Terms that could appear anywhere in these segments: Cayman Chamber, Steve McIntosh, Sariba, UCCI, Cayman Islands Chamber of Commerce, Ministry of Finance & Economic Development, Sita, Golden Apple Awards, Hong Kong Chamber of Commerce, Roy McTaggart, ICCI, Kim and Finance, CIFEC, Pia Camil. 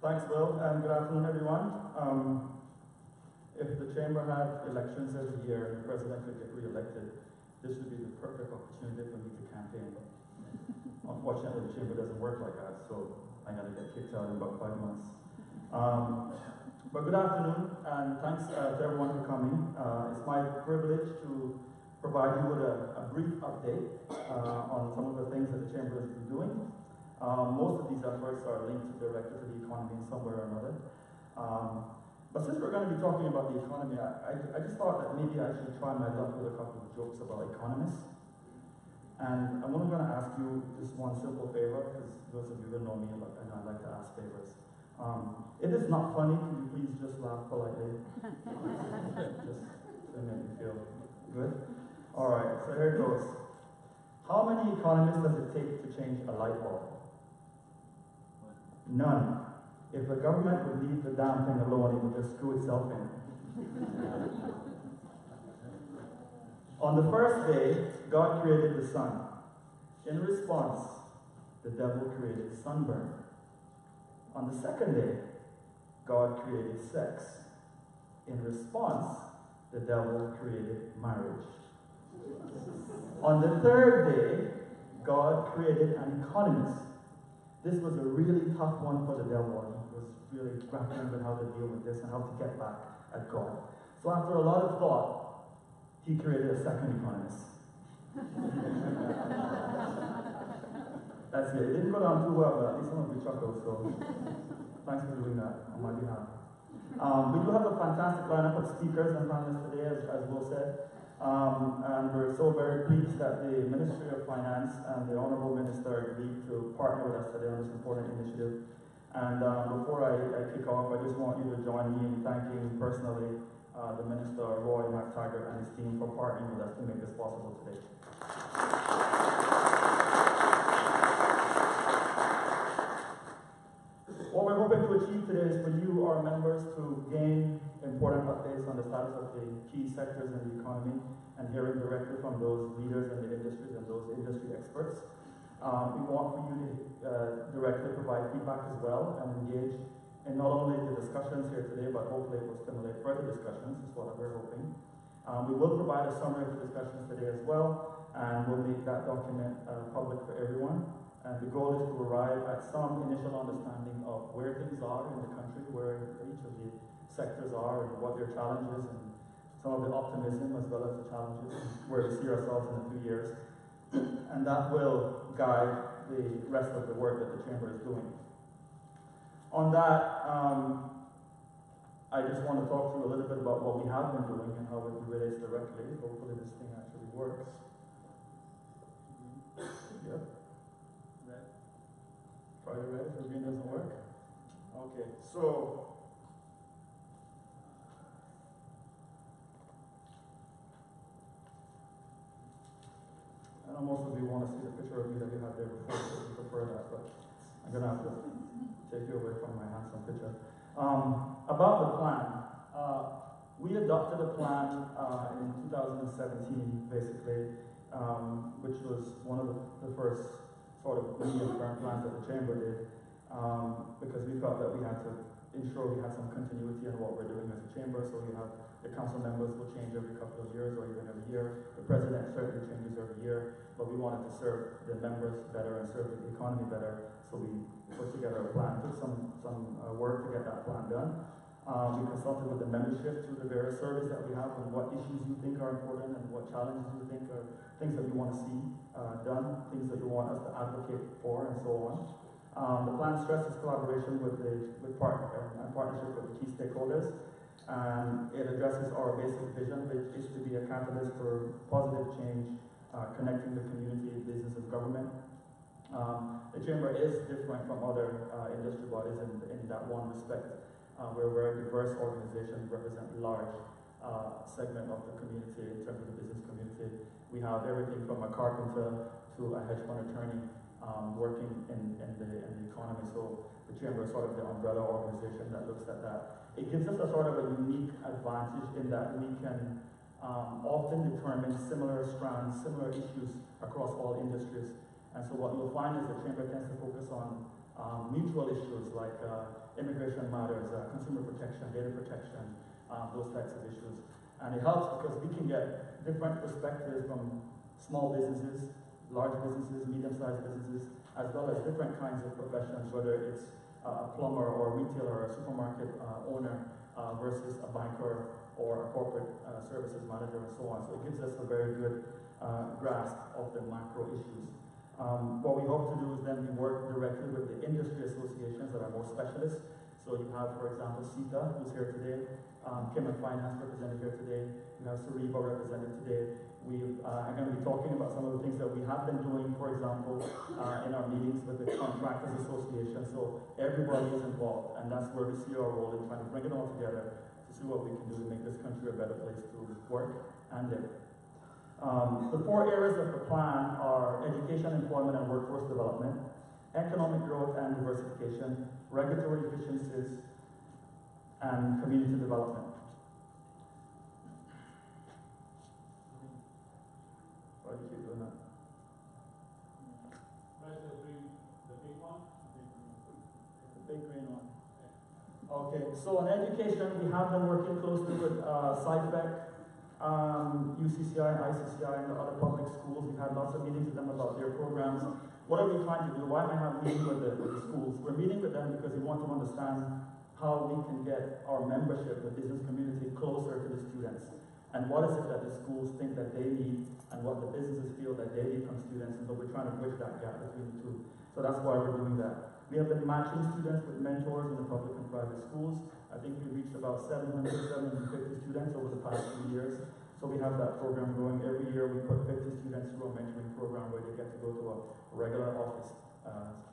Thanks, Will, and good afternoon, everyone. If the Chamber had elections every year and the President could get re-elected, this would be the perfect opportunity for me to campaign. Unfortunately, the Chamber doesn't work like that, so I'm going to get kicked out in about 5 months. But good afternoon, and thanks to everyone for coming. It's my privilege to provide you with a brief update on some of the things that the Chamber has been doing. Most of these efforts are linked directly to the economy in some way or another. But since we're going to be talking about the economy, I just thought that maybe I should try my luck with a couple of jokes about economists. And I'm only going to ask you just one simple favor, because those of you who know me, I know I like to ask favors. If it's not funny, can you please just laugh politely? Just to make me feel good. All right, so here it goes. How many economists does it take to change a light bulb? None. If the government would leave the damn thing alone, it would just screw itself in. On the first day, God created the sun. In response, the devil created sunburn. On the second day, God created sex. In response, the devil created marriage. On the third day, God created an economist. This was a really tough one for the devil. He was really grappling with how to deal with this and how to get back at God. So after a lot of thought, he created a second economist. That's it. It didn't go down too well, but at least some of you chuckled, so thanks for doing that on my behalf. We do have a fantastic lineup of speakers and panelists today, as Will said. And we're so very pleased that the Ministry of Finance and the Honourable Minister agreed to partner with us today on this important initiative. And before I kick off, I just want you to join me in thanking personally the Minister, Roy McTaggart, and his team for partnering with us to make this possible today. What we're hoping to achieve today is for you, our members, to gain important updates on the status of the key sectors in the economy and hearing directly from those leaders in the industries and those industry experts. We want for you to directly provide feedback as well and engage in not only the discussions here today, but hopefully it will stimulate further discussions, is what we're hoping. We will provide a summary of the discussions today as well, and we'll make that document public for everyone. And the goal is to arrive at some initial understanding of where things are in the country, where each of the sectors are and what their challenges and some of the optimism as well as the challenges, where we see ourselves in a few years. And that will guide the rest of the work that the Chamber is doing. On that, I just want to talk to you a little bit about what we have been doing and how it relates directly. Hopefully this thing actually works. Yep. Try to read it, the green doesn't work. Okay, so I know most of you want to see the picture of me that you had there before, so you prefer that, but I'm going to have to take you away from my handsome picture. About the plan, we adopted a plan in 2017, basically, which was one of the first sort of medium-term plans that the Chamber did, because we felt that we had to ensure we had some continuity in what we're doing as a Chamber, so we have the council members will change every couple of years or even every year. The president certainly changes every year, but we wanted to serve the members better and serve the economy better, so we put together a plan. Took some work to get that plan done. We consulted with the membership through the various surveys that we have on what issues you think are important and what challenges you think are things that you want to see done, things that you want us to advocate for, and so on. The plan stresses collaboration and partnership with the key stakeholders. And it addresses our basic vision, which is to be a catalyst for positive change, connecting the community, business, and government. The Chamber is different from other industry bodies in that one respect. We're a very diverse organization, represent a large segment of the community in terms of the business community. We have everything from a carpenter to a hedge fund attorney working in the economy. So the Chamber is sort of the umbrella organization that looks at that. It gives us a sort of a unique advantage in that we can often determine similar strands, similar issues across all industries. And so what you'll find is the Chamber tends to focus on mutual issues like immigration matters, consumer protection, data protection, those types of issues. And it helps because we can get different perspectives from small businesses, large businesses, medium-sized businesses, as well as different kinds of professions, whether it's a plumber or a retailer or a supermarket owner versus a banker or a corporate services manager and so on. So it gives us a very good grasp of the macro issues. What we hope to do is then we work directly with the industry associations that are more specialist. So you have, for example, Sita, who's here today, Kim and Finance represented here today, you have Sariba represented today. We are going to be talking about some of the things that we have been doing, for example, in our meetings with the Contractors Association. So everybody is involved, and that's where we see our role in trying to bring it all together to see what we can do to make this country a better place to work and live. The 4 areas of the plan are education, employment, and workforce development, economic growth and diversification, regulatory efficiencies, and community development. Why do you keep doing that? Press the big one. The big green one. Okay, so on education, we have been working closely with CIFEC, UCCI, ICCI, and the other public schools. We've had lots of meetings with them about their programs. What are we trying to do? Why am I having meetings with the schools? We're meeting with them because we want to understand how we can get our membership, the business community, closer to the students. And what is it that the schools think that they need and what the businesses feel that they need from students, and so we're trying to bridge that gap between the two. So that's why we're doing that. We have been matching students with mentors in the public and private schools. I think we reached about 700, 750 students over the past few years. So we have that program going. Every year we put 50 students through a mentoring program where they get to go to a regular office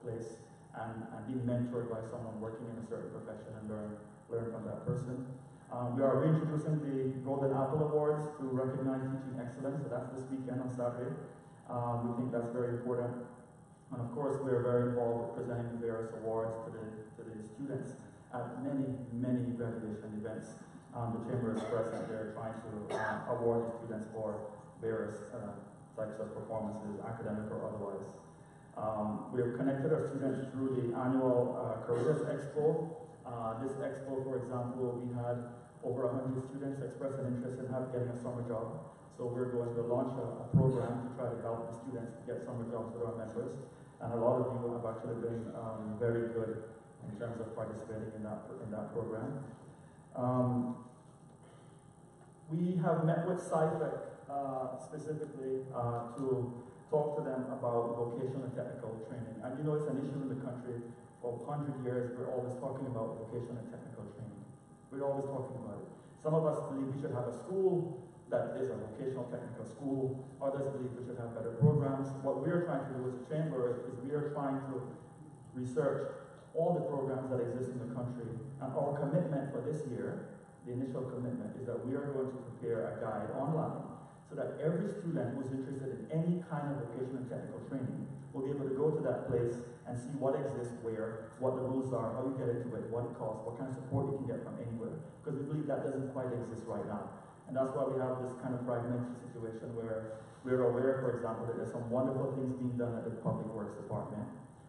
place and be mentored by someone working in a certain profession and learn from that person. We are reintroducing the Golden Apple Awards to recognize teaching excellence, so that's this weekend on Saturday. We think that's very important. And of course, we are very involved with presenting various awards to the students at many, many graduation events. The Chamber is present there trying to award the students for various types of performances, academic or otherwise. We have connected our students through the annual Careers Expo. This expo, for example, we had over 100 students express an interest in getting a summer job. So we're going to launch a program to try to help the students get summer jobs that are members. And a lot of you have actually been very good in terms of participating in that program. We have met with CIFEC specifically to talk to them about vocational and technical training. And you know it's an issue in the country. For 100 years, we're always talking about vocational and technical training. We're always talking about it. Some of us believe we should have a school that is a vocational technical school. Others believe we should have better programs. What we're trying to do as a chamber is we are trying to research all the programs that exist in the country. And our commitment for this year, the initial commitment, is that we are going to prepare a guide online so that every student who's interested in any kind of vocational and technical training will be able to go to that place and see what exists where, what the rules are, how you get into it, what it costs, what kind of support you can get from anywhere. Because we believe that doesn't quite exist right now. And that's why we have this kind of fragmented situation where we're aware, for example, that there's some wonderful things being done at the Public Works Department.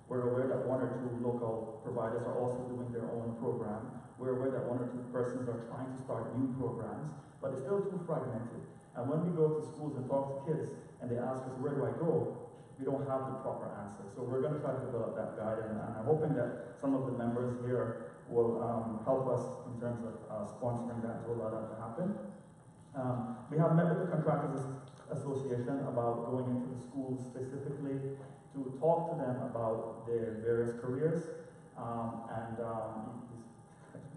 We're aware that 1 or 2 local providers are also doing their own program. We're aware that 1 or 2 persons are trying to start new programs, but it's still too fragmented. And when we go to schools and talk to kids and they ask us, where do I go? We don't have the proper answer. So we're going to try to develop that guide, and I'm hoping that some of the members here will help us in terms of sponsoring that to allow that to happen. We have met with the Contractors Association about going into the schools specifically to talk to them about their various careers.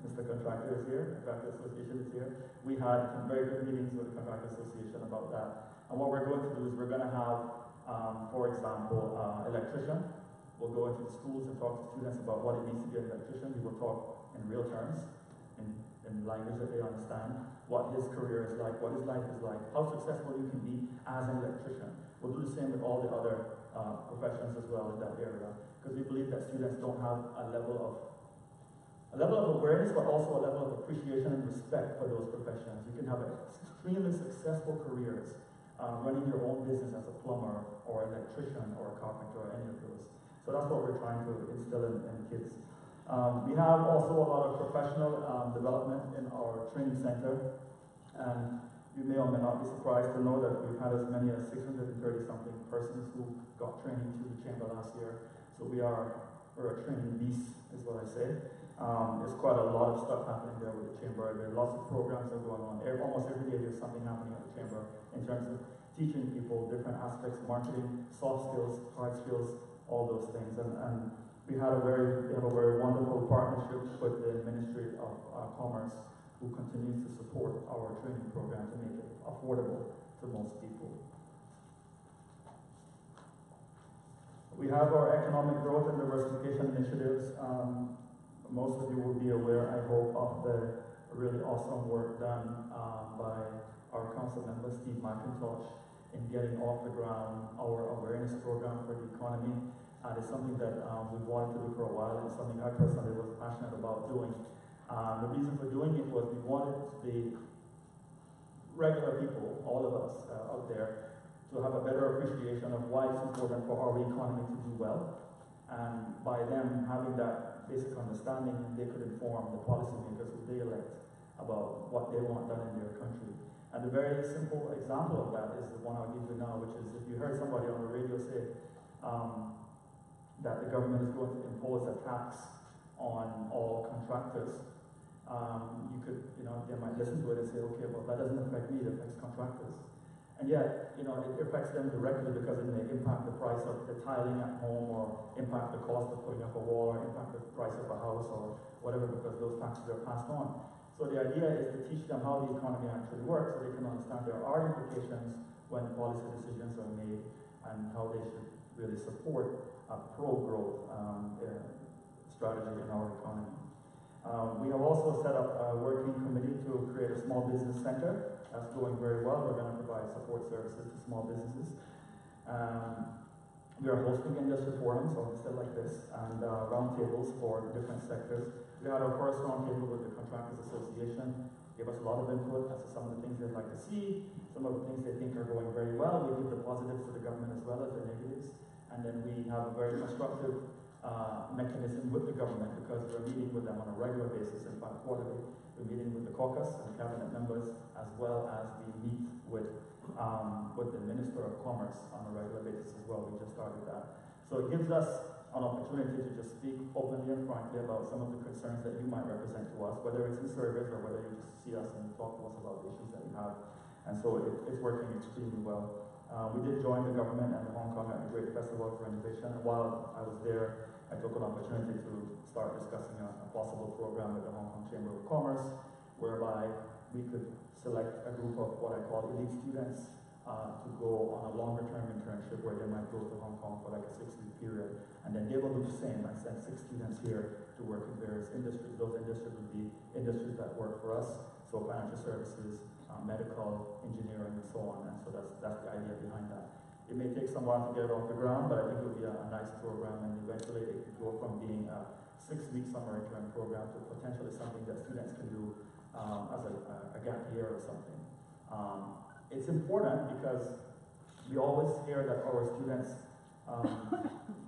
Mr. Contractor is here, Contractor Association is here. We had some very good meetings with the Contractor Association about that. And what we're going to do is we're going to have for example, electrician. We'll go into the schools and talk to students about what it means to be an electrician. We will talk in real terms, in language that they understand, what his career is like, what his life is like, how successful you can be as an electrician. We'll do the same with all the other professions as well in that area, because we believe that students don't have a level of awareness, but also a level of appreciation and respect for those professions. You can have extremely successful careers running your own business as a plumber or an electrician or a carpenter or any of those. So that's what we're trying to instill in kids. We have also a lot of professional development in our training center, and you may or may not be surprised to know that we've had as many as 630-something persons who got training through the chamber last year. So we're a training beast, is what I say. There's quite a lot of stuff happening there with the chamber. There are lots of programs that are going on. Almost every day there's something happening at the chamber in terms of teaching people different aspects of marketing, soft skills, hard skills, all those things. And we have a very wonderful partnership with the Ministry of Commerce, who continues to support our training program to make it affordable to most people. We have our economic growth and diversification initiatives. Most of you will be aware, I hope, of the really awesome work done by our council member, Steve McIntosh, in getting off the ground our awareness program for the economy. It's something that we've wanted to do for a while, and something I personally was passionate about doing. The reason for doing it was we wanted the regular people, all of us out there, to have a better appreciation of why it's important for our economy to do well. And by them having that basic understanding, they could inform the policymakers who they elect about what they want done in their country. And a very simple example of that is the one I'll give you now, which is if you heard somebody on the radio say that the government is going to impose a tax on all contractors, they might listen to it and say, okay, well, that doesn't affect me, it affects contractors. And yet, it affects them directly because it may impact the price of the tiling at home, or impact the cost of putting up a wall, or impact the price of a house, or whatever, because those taxes are passed on. So the idea is to teach them how the economy actually works, so they can understand there are implications when policy decisions are made, and how they should really support a pro-growth strategy in our economy. We have also set up a working committee to create a small business center. That's going very well. We're going to provide support services to small businesses. We are hosting industry forums, obviously, like this, and roundtables for different sectors. We had our first roundtable with the Contractors Association. Gave us a lot of input as to some of the things they'd like to see, some of the things they think are going very well. We give the positives to the government as well as the negatives. And then we have a very constructive mechanism with the government, because we're meeting with them on a regular basis, in fact quarterly. We're meeting with the caucus and cabinet members, as well as we meet with the Minister of Commerce on a regular basis as well. We just started that. So it gives us an opportunity to just speak openly and frankly about some of the concerns that you might represent to us, whether it's in surveys or whether you just see us and talk to us about the issues that you have. And so it's working extremely well. We did join the government and Hong Kong at a great festival for innovation, and while I was there, I took an opportunity to start discussing a possible program with the Hong Kong Chamber of Commerce, whereby we could select a group of what I call elite students to go on a longer-term internship where they might go to Hong Kong for like a 6-week period, and then they will do the same and send 6 students here to work in various industries. Those industries would be industries that work for us, so financial services, medical, engineering, and so on. And so that's the idea behind that. It may take some while to get it off the ground, but I think it will be a nice program, and eventually it could go from being a 6-week summer intern program to potentially something that students can do as a gap year or something. It's important because we always hear that our students,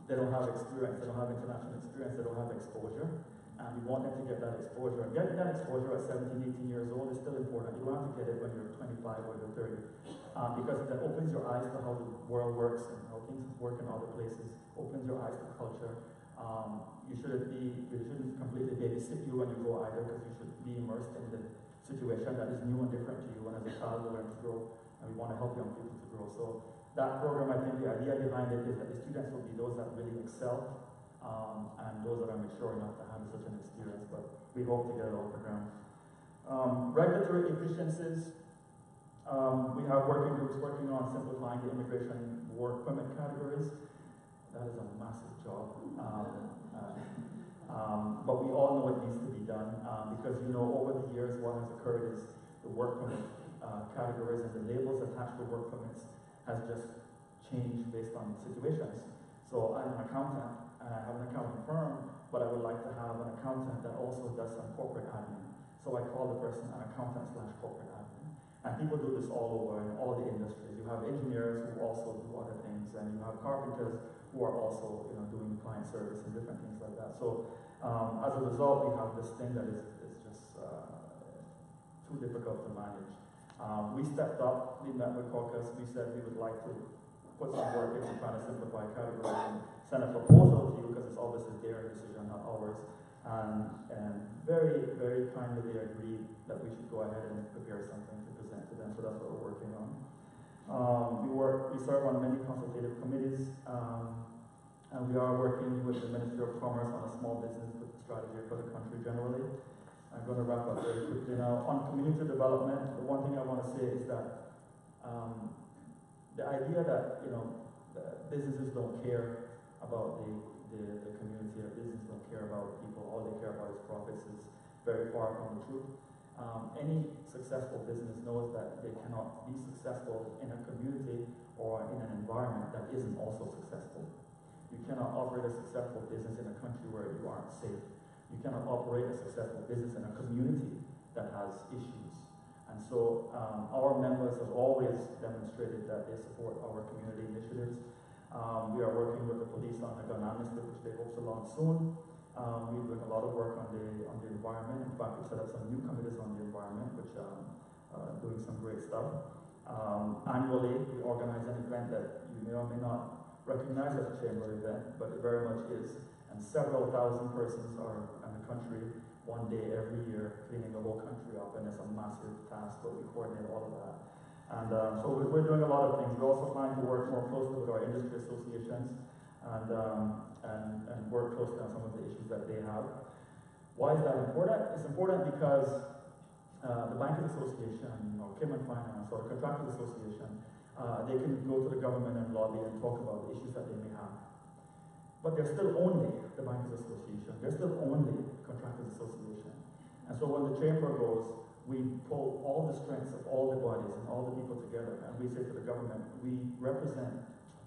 they don't have experience, they don't have international experience, they don't have exposure. And we want them to get that exposure. And getting that exposure at 17, 18 years old is still important. You don't have to get it when you're 25 or you're 30. Because that opens your eyes to how the world works and how things work in other places. Opens your eyes to culture. It shouldn't completely babysit you when you go either, because you should be immersed in the situation that is new and different to you, and as a child you learn to grow, and we want to help young people to grow. So that program, I think the idea behind it is that the students will be those that really excel, and those that are mature enough to have such an experience, but we hope to get it off the ground. Regulatory efficiencies. We have working groups working on simplifying the immigration work permit categories. That is a massive job. But we all know it needs to be done, because over the years what has occurred is the work permit categories and the labels attached to work permits has just changed based on situations. So I'm an accountant, and I have an accounting firm, but I would like to have an accountant that also does some corporate admin. So I call the person an accountant/corporate admin. And people do this all over in all the industries. You have engineers who also do other things, and you have carpenters who who are also doing client service and different things like that. So as a result, we have this thing that is just too difficult to manage. We stepped up, we met with caucus, we said we would like to put some work into trying to simplify categories and send a proposal to you because it's obviously their decision, not ours. And very, very kindly they agreed that we should go ahead and prepare something to present to them, so that's what we're working on. We serve on many consultative committees, and we are working with the Ministry of Commerce on a small business strategy for the country generally. I'm going to wrap up very quickly now. On community development, the one thing I want to say is that the idea that businesses don't care about the community, or business don't care about people, all they care about is profits, is very far from the truth. Any successful business knows that they cannot be successful in a community or in an environment that isn't also successful. You cannot operate a successful business in a country where you aren't safe. You cannot operate a successful business in a community that has issues. And so our members have always demonstrated that they support our community initiatives. We are working with the police on the gun amnesty, which they hope to launch soon. We're doing a lot of work on the environment. In fact, we set up some new committees on the environment, which are doing some great stuff. Annually, we organize an event that you may or may not recognize as a chamber event, but it very much is. And several thousand persons are in the country one day every year cleaning the whole country up, and it's a massive task, but we coordinate all of that. And so we're doing a lot of things. We're also trying to work more closely with our industry associations and work closely on some of the issues that they have. Why is that important? It's important because the Bankers Association, or Kim and Finance, or the Contractors Association, they can go to the government and lobby and talk about the issues that they may have. But they're still only the Bankers Association. They're still only the Contractors Association. And so when the chamber goes, we pull all the strengths of all the bodies and all the people together, and we say to the government, we represent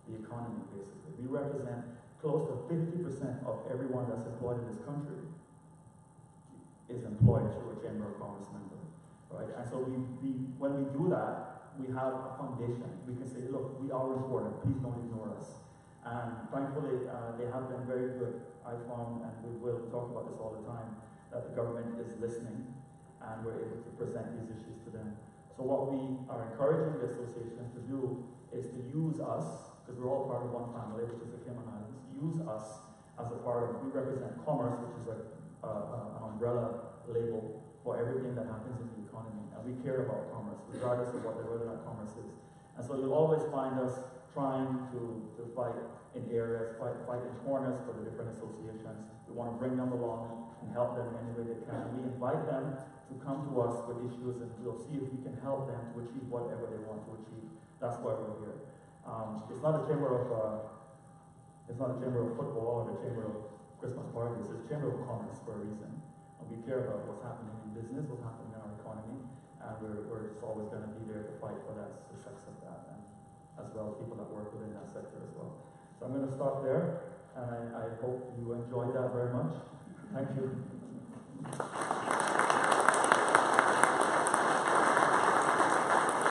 the economy, basically. We represent close to 50% of everyone that's employed in this country is employed through a Chamber of Commerce member, right? And so when we do that, we have a foundation. We can say, look, we are important, please don't ignore us. And thankfully, they have been very good. I found, and we will talk about this all the time, that the government is listening, and we're able to present these issues to them. So what we are encouraging the association to do is to use us, because we're all part of one family, which is the Cayman Islands, use us as a part of, we represent commerce, which is like an umbrella label for everything that happens in the economy, and we care about commerce, regardless of whether that commerce is. And so you'll always find us trying to fight in areas, fight in corners for the different associations. We want to bring them along and help them in any way they can. We invite them to come to us with issues, and we'll see if we can help them to achieve whatever they want to achieve. That's why we're here. It's not a chamber of football or a chamber of Christmas parties. It's a chamber of commerce for a reason. And we care about what's happening in business, what's happening in our economy, and we're just always going to be there to fight for that success of that, and as well as people that work within that sector as well. So I'm going to stop there, and I hope you enjoyed that very much. Thank you.